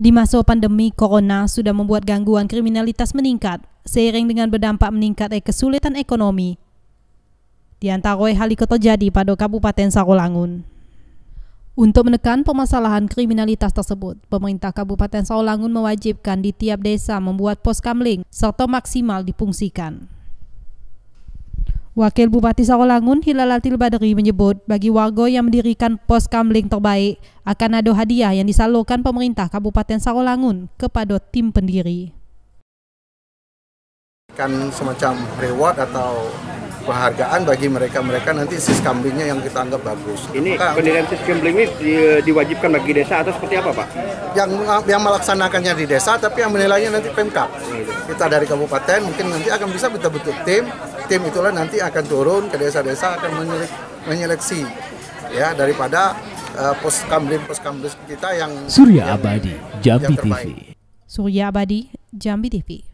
Di masa pandemi Corona sudah membuat gangguan kriminalitas meningkat, seiring dengan berdampak meningkatnya kesulitan ekonomi. Di antara hal itu terjadi pada Kabupaten Sarolangun. Untuk menekan permasalahan kriminalitas tersebut, pemerintah Kabupaten Sarolangun mewajibkan di tiap desa membuat pos kamling serta maksimal dipungsikan. Wakil Bupati Sarolangun Hilal Atil Baderi menyebut bagi warga yang mendirikan pos kamling terbaik akan ada hadiah yang disalurkan pemerintah Kabupaten Sarolangun kepada tim pendiri. Kan semacam reward atau penghargaan bagi mereka-mereka nanti siskamblingnya yang kita anggap bagus. Ini pendirian siskambling ini diwajibkan bagi desa atau seperti apa, Pak? Yang melaksanakannya di desa, tapi yang menilainya nanti Pemkab. Kita dari kabupaten mungkin nanti akan bisa bentuk-bentuk tim itulah nanti akan turun ke desa-desa, akan menyeleksi ya daripada poskambling kita yang Surya Abadi Jambi TV.